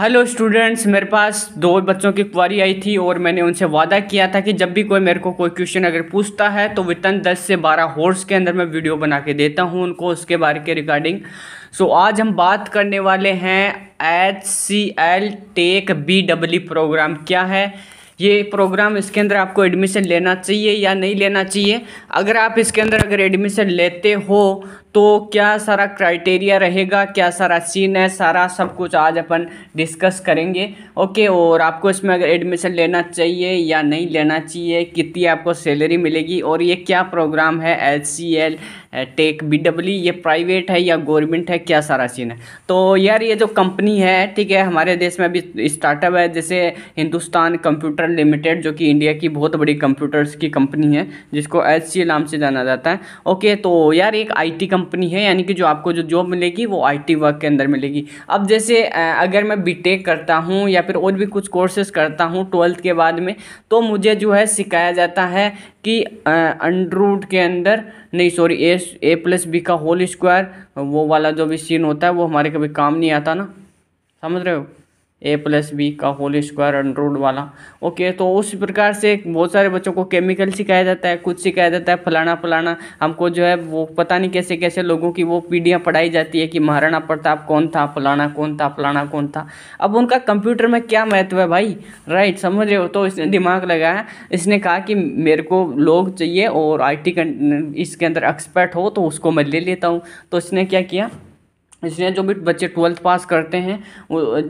Hello students, मेरे पास दो बच्चों की क्वारी आई थी और मैंने उनसे वादा किया था कि जब भी कोई मेरे को कोई क्वेश्चन अगर पूछता है तो वितन 10 से 12 आवर्स के अंदर मैं वीडियो बना के देता हूं उनको उसके बारे के रिगार्डिंग। सो आज हम बात करने वाले हैं HCL टेक BW प्रोग्राम क्या है, ये प्रोग्राम इसके अंदर आपको एडमिशन लेना चाहिए या नहीं लेना चाहिए। अगर आप इसके अंदर अगर एडमिशन लेते हो तो क्या सारा क्राइटेरिया रहेगा, क्या सारा सीन है, सारा सब कुछ आज अपन डिस्कस करेंगे। ओके, और आपको इसमें अगर एडमिशन लेना चाहिए या नहीं लेना चाहिए, कितनी आपको सैलरी मिलेगी और ये क्या प्रोग्राम है HCL टेक BW, ये प्राइवेट है या गवर्नमेंट है, क्या सारा सीन है। तो यार ये जो कंपनी है, ठीक है, हमारे देश में अभी स्टार्टअप है जैसे हिंदुस्तान कंप्यूटर लिमिटेड, जो कि इंडिया की बहुत बड़ी कंप्यूटर्स की कंपनी है जिसको HCL नाम से जाना जाता है। ओके, तो यार एक IT कंपनी है, यानी कि जो आपको जो जॉब मिलेगी वो IT वर्क के अंदर मिलेगी। अब जैसे अगर मैं BTech करता हूँ या फिर और भी कुछ कोर्सेस करता हूँ 12th के बाद में, तो मुझे जो है सिखाया जाता है कि अंडरूट के अंदर नहीं सॉरी a + b का होल स्क्वायर, वो वाला जो भी सीन होता है वो हमारे कभी काम नहीं आता ना, समझ रहे हो, a + b का होल स्क्वायर अंडरूट वाला। ओके, तो उस प्रकार से बहुत सारे बच्चों को केमिकल सिखाया जाता है, कुछ सिखाया जाता है फलाना, हमको जो है वो पता नहीं कैसे कैसे लोगों की वो पीढ़ियाँ पढ़ाई जाती है कि महाराणा प्रताप कौन था, फलाना कौन था। अब उनका कंप्यूटर में क्या महत्व है भाई, राइट, समझ रहे हो। तो इसने दिमाग लगाया, इसने कहा कि मेरे को लोग चाहिए और IT इसके अंदर एक्सपर्ट हो तो उसको मैं ले लेता हूँ। तो इसने क्या किया, इसलिए जो भी बच्चे 12th पास करते हैं,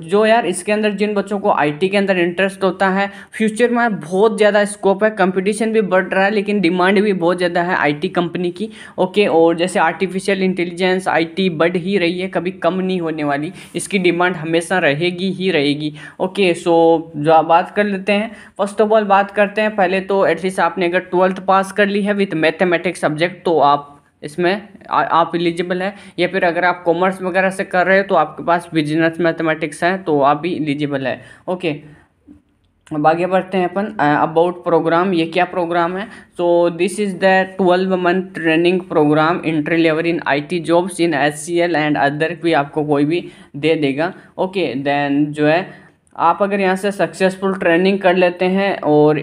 जो यार इसके अंदर जिन बच्चों को IT के अंदर इंटरेस्ट होता है, फ्यूचर में बहुत ज़्यादा स्कोप है, कंपटीशन भी बढ़ रहा है लेकिन डिमांड भी बहुत ज़्यादा है IT कंपनी की। ओके, और जैसे आर्टिफिशियल इंटेलिजेंस IT बढ़ ही रही है, कभी कम नहीं होने वाली, इसकी डिमांड हमेशा रहेगी ही रहेगी। ओके, सो जो आप बात कर लेते हैं, फर्स्ट ऑफ ऑल बात करते हैं, पहले तो एटलीस्ट आपने अगर 12th पास कर ली है विथ मैथमेटिक्स सब्जेक्ट तो आप इसमें आप एलिजिबल है, या फिर अगर आप कॉमर्स वगैरह से कर रहे हो तो आपके पास बिजनेस मैथमेटिक्स है तो आप भी एलिजिबल है। ओके, अब आगे बढ़ते हैं अपन अबाउट प्रोग्राम, ये क्या प्रोग्राम है। So this is the 12-month training program entry level in IT jobs in HCL and other, भी आपको कोई भी दे देगा। ओके, देन जो है आप अगर यहाँ से सक्सेसफुल ट्रेनिंग कर लेते हैं और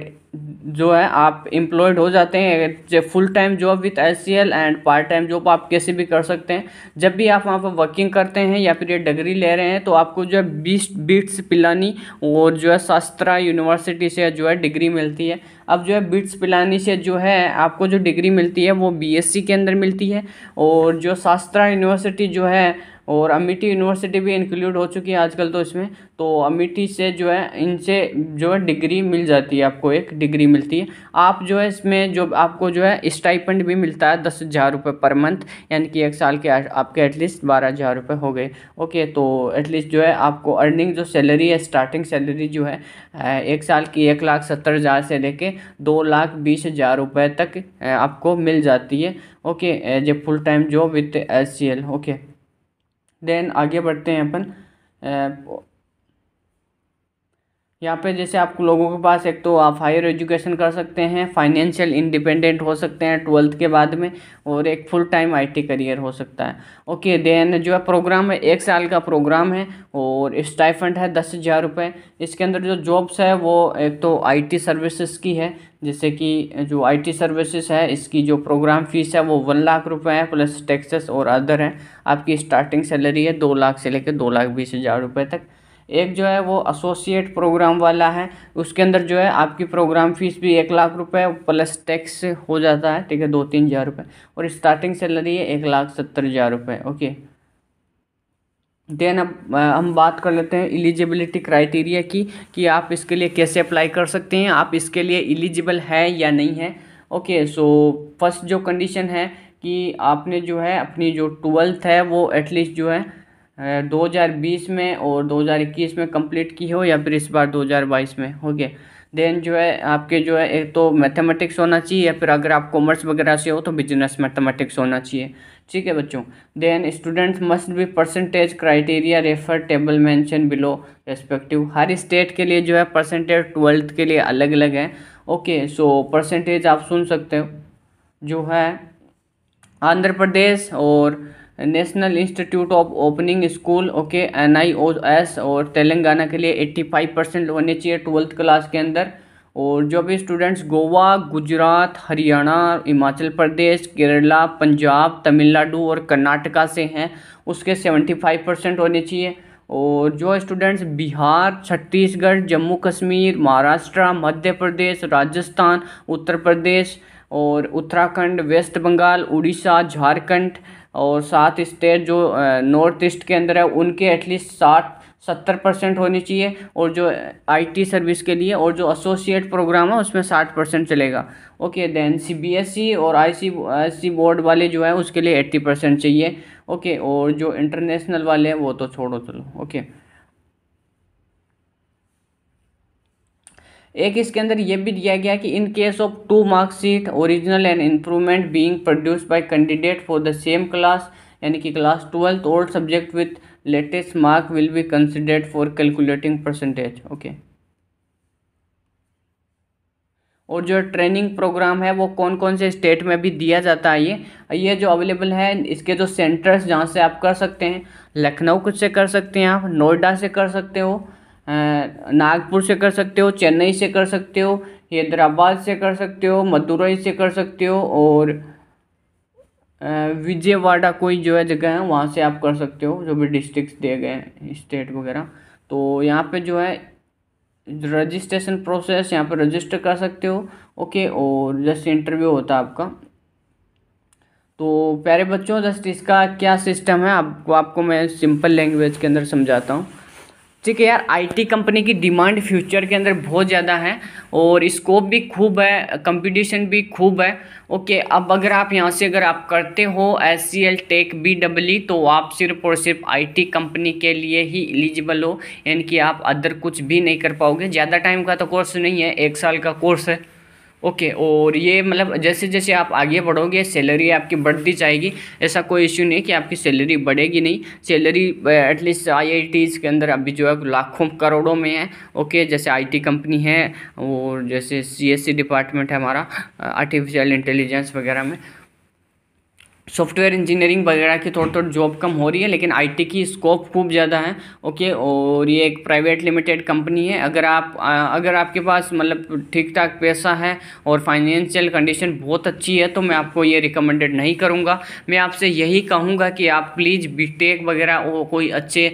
जो है आप एम्प्लॉयड हो जाते हैं, full time job with HCL and part time job आप कैसे भी कर सकते हैं। जब भी आप वहाँ पर वर्किंग करते हैं या फिर ये डिग्री ले रहे हैं तो आपको जो है BITS पिलानी और जो है शास्त्रा यूनिवर्सिटी से जो है डिग्री मिलती है। अब जो है BITS पिलानी से जो है आपको जो डिग्री मिलती है वो BSc के अंदर मिलती है, और जो शास्त्रा यूनिवर्सिटी जो है और अमिटी यूनिवर्सिटी भी इंक्लूड हो चुकी है आजकल तो इसमें, तो अमिटी से जो है इनसे जो है डिग्री मिल जाती है, आपको एक डिग्री मिलती है। आप जो है इसमें जो आपको जो है स्टाइपेंड भी मिलता है 10,000 रुपये पर मंथ, यानी कि एक साल के आपके एटलीस्ट 12,000 रुपये हो गए। ओके, तो एटलीस्ट जो है आपको अर्निंग जो सैलरी है, स्टार्टिंग सैलरी जो है एक साल की 1,70,000 से लेके 2,20,000 रुपये तक आपको मिल जाती है। Okay, as a full time job with HCL। Okay, then आगे बढ़ते हैं अपन, यहाँ पे जैसे आप लोगों के पास एक तो आप हायर एजुकेशन कर सकते हैं, फाइनेंशियल इंडिपेंडेंट हो सकते हैं 12th के बाद में, और एक फुल टाइम IT करियर हो सकता है। ओके, देन जो है प्रोग्राम है 1 साल का प्रोग्राम है और स्टाइपेंड है 10,000 रुपये। इसके अंदर जो जॉब्स है वो एक तो IT सर्विसेज की है, जैसे कि जो IT सर्विसेज है इसकी जो प्रोग्राम फीस है वो 1,00,000 रुपये है प्लस टैक्सेस और अदर है। आपकी स्टार्टिंग सैलरी है 2,00,000 से लेकर 2,20,000 रुपये तक। एक जो है वो एसोसिएट प्रोग्राम वाला है, उसके अंदर जो है आपकी प्रोग्राम फीस भी 1,00,000 रुपये प्लस टैक्स हो जाता है, ठीक है, 2-3 हज़ार रुपये, और स्टार्टिंग सैलरी है 1,70,000 रुपये। ओके, देन अब हम बात कर लेते हैं एलिजिबिलिटी क्राइटेरिया की, कि आप इसके लिए कैसे अप्लाई कर सकते हैं, आप इसके लिए एलिजिबल है या नहीं है। ओके, सो फर्स्ट जो कंडीशन है कि आपने जो है अपनी जो 12th है वो एटलीस्ट जो है 2020 में और 2021 में कंप्लीट की हो, या फिर इस बार 2022 में। ओके, देन जो है आपके जो है एक तो मैथमेटिक्स होना चाहिए, या फिर अगर आप कॉमर्स वगैरह से हो तो बिजनेस मैथमेटिक्स होना चाहिए, ठीक है बच्चों। Then students must be percentage criteria refer table mention below respective, हर स्टेट के लिए जो है परसेंटेज 12th के लिए अलग अलग है। ओके, सो परसेंटेज आप सुन सकते हो, जो है आंध्र प्रदेश और national institute of opening school okay NIOSH और तेलंगाना के लिए 85% होने चाहिए 12th क्लास के अंदर। और जो भी स्टूडेंट्स गोवा, गुजरात, हरियाणा, हिमाचल प्रदेश, केरला, पंजाब, तमिलनाडु और कर्नाटका से हैं उसके 75% होने चाहिए। और जो स्टूडेंट्स बिहार, छत्तीसगढ़, जम्मू कश्मीर, महाराष्ट्र, मध्य प्रदेश, राजस्थान, उत्तर प्रदेश और उत्तराखंड, वेस्ट बंगाल, उड़ीसा, झारखंड और सात स्टेट जो नॉर्थ ईस्ट के अंदर है उनके एटलीस्ट 60-70% होनी चाहिए। और जो आईटी सर्विस के लिए और जो एसोसिएट प्रोग्राम है उसमें 60% चलेगा। ओके देन CBSE और ICSE बोर्ड वाले जो है उसके लिए 80% चाहिए। ओके और जो इंटरनेशनल वाले हैं वो तो छोड़ो चलो। ओके एक इसके अंदर यह भी दिया गया कि in case of 2 marksheet original and improvement being produced by candidate for the same class यानी कि क्लास 12 और subject with latest mark will be considered for calculating percentage. Okay और जो ट्रेनिंग प्रोग्राम है वो कौन कौन से स्टेट में भी दिया जाता है, ये जो अवेलेबल है इसके जो सेंटर्स जहाँ से आप कर सकते हैं, लखनऊ से कर सकते हैं आप, नोएडा से कर सकते हो, नागपुर से कर सकते हो, चेन्नई से कर सकते हो, हैदराबाद से कर सकते हो, मदुरई से कर सकते हो और विजयवाड़ा कोई जो है जगह है वहाँ से आप कर सकते हो, जो भी डिस्ट्रिक्ट दिए गए हैं स्टेट वगैरह। तो यहाँ पे जो है रजिस्ट्रेशन प्रोसेस, यहाँ पे रजिस्टर कर सकते हो। ओके और जस्ट इंटरव्यू होता है आपका। तो प्यारे बच्चों जस्ट इसका क्या सिस्टम है आपको मैं सिंपल लैंग्वेज के अंदर समझाता हूँ। ठीक है यार, आईटी कंपनी की डिमांड फ्यूचर के अंदर बहुत ज़्यादा है और स्कोप भी खूब है, कंपटीशन भी खूब है। ओके अब अगर आप यहाँ से अगर आप करते हो HCL Tech BW तो आप सिर्फ और सिर्फ आईटी कंपनी के लिए ही एलिजिबल हो, यानी कि आप अदर कुछ भी नहीं कर पाओगे। ज़्यादा टाइम का तो कोर्स नहीं है, 1 साल का कोर्स है। ओके और ये मतलब जैसे जैसे आप आगे बढ़ोगे सैलरी आपकी बढ़ती जाएगी, ऐसा कोई इश्यू नहीं कि आपकी सैलरी बढ़ेगी नहीं। सैलरी एटलीस्ट IITs के अंदर अभी जो है लाखों करोड़ों में है। ओके जैसे IT कंपनी है और जैसे CSC डिपार्टमेंट है हमारा आर्टिफिशियल इंटेलिजेंस वगैरह में, सॉफ्टवेयर इंजीनियरिंग वगैरह की थोड़ी थोड़ी जॉब कम हो रही है लेकिन आईटी की स्कोप खूब ज़्यादा है। ओके और ये एक प्राइवेट लिमिटेड कंपनी है। अगर आपके पास मतलब ठीक ठाक पैसा है और फाइनेंशियल कंडीशन बहुत अच्छी है तो मैं आपको ये रिकमेंडेड नहीं करूँगा। मैं आपसे यही कहूँगा कि आप प्लीज़ बीटेक वगैरह कोई अच्छे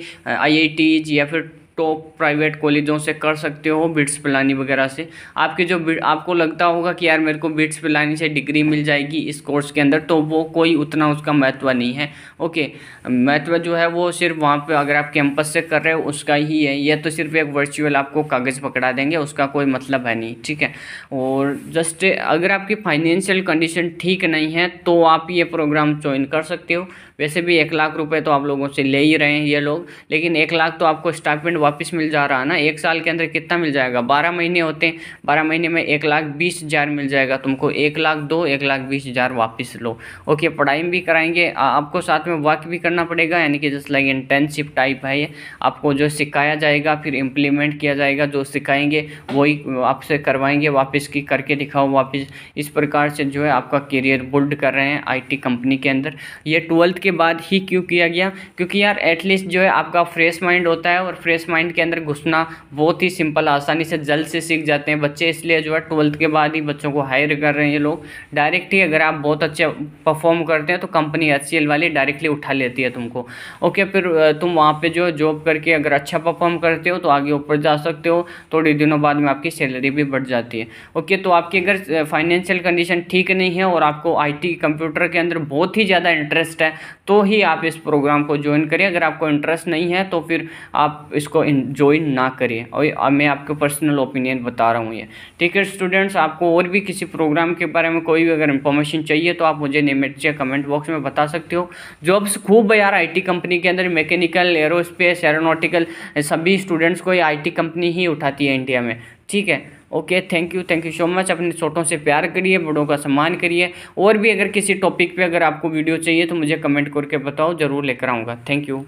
IITs या फिर टॉप प्राइवेट कॉलेजों से कर सकते हो, BITS पिलानी वगैरह से। आपके जो आपको लगता होगा कि यार मेरे को BITS पिलानी से डिग्री मिल जाएगी इस कोर्स के अंदर, तो वो कोई उतना उसका महत्व नहीं है। ओके महत्व जो है वो सिर्फ वहाँ पे अगर आप कैंपस से कर रहे हो उसका ही है। यह तो सिर्फ एक वर्चुअल आपको कागज़ पकड़ा देंगे, उसका कोई मतलब है नहीं। ठीक है और जस्ट अगर आपकी फाइनेंशियल कंडीशन ठीक नहीं है तो आप ये प्रोग्राम ज्वाइन कर सकते हो। वैसे भी 1 लाख रुपये तो आप लोगों से ले ही रहे हैं ये लोग, लेकिन 1 लाख तो आपको स्टाइपेंड वापस मिल जा रहा है ना। 1 साल के अंदर कितना मिल जाएगा, 12 महीने होते हैं, 12 महीने में 1,20,000 मिल जाएगा तुमको। 1 लाख दो, 1,20,000 वापस लो। ओके पढ़ाई भी कराएंगे आपको, साथ में वर्क भी करना पड़ेगा, यानी कि जस्ट लाइक इंटर्नशिप टाइप है ये। आपको जो सिखाया जाएगा फिर इम्प्लीमेंट किया जाएगा, जो सिखाएंगे वही आपसे करवाएंगे, वापस की करके दिखाओ वापस। इस प्रकार से जो है आपका करियर बिल्ड कर रहे हैं IT कंपनी के अंदर। ये 12th के बाद ही क्यों किया गया, क्योंकि यार एटलीस्ट जो है आपका फ्रेश माइंड होता है और फ्रेश माइंड के अंदर घुसना बहुत ही सिंपल, आसानी से जल्द से सीख जाते हैं बच्चे। इसलिए जो है 12th के बाद ही बच्चों को हायर कर रहे हैं ये लोग डायरेक्ट ही। अगर आप बहुत अच्छे परफॉर्म करते हैं तो कंपनी HCL वाली डायरेक्टली उठा लेती है तुमको। ओके फिर तुम वहाँ पे जो जॉब करके अगर अच्छा परफॉर्म करते हो तो आगे ऊपर जा सकते हो, थोड़े दिनों बाद में आपकी सैलरी भी बढ़ जाती है। ओके तो आपकी अगर फाइनेंशियल कंडीशन ठीक नहीं है और आपको IT कंप्यूटर के अंदर बहुत ही ज़्यादा इंटरेस्ट है तो ही आप इस प्रोग्राम को ज्वाइन करिए। अगर आपको इंटरेस्ट नहीं है तो फिर आप इसको ज्वाइन ना करिए, और मैं आपको पर्सनल ओपिनियन बता रहा हूँ ये। ठीक है स्टूडेंट्स, आपको और भी किसी प्रोग्राम के बारे में कोई भी अगर इन्फॉर्मेशन चाहिए तो आप मुझे नियमित कमेंट बॉक्स में बता सकते हो। जॉब्स खूब है यार IT कंपनी के अंदर, मैकेनिकल, एरोस्पेस, एरोनॉटिकल, सभी स्टूडेंट्स को ये IT कंपनी ही उठाती है इंडिया में। ठीक है okay thank you so much. अपने छोटों से प्यार करिए, बड़ों का सम्मान करिए। और भी अगर किसी टॉपिक पे अगर आपको वीडियो चाहिए तो मुझे कमेंट करके बताओ, ज़रूर लेकर आऊँगा। Thank you.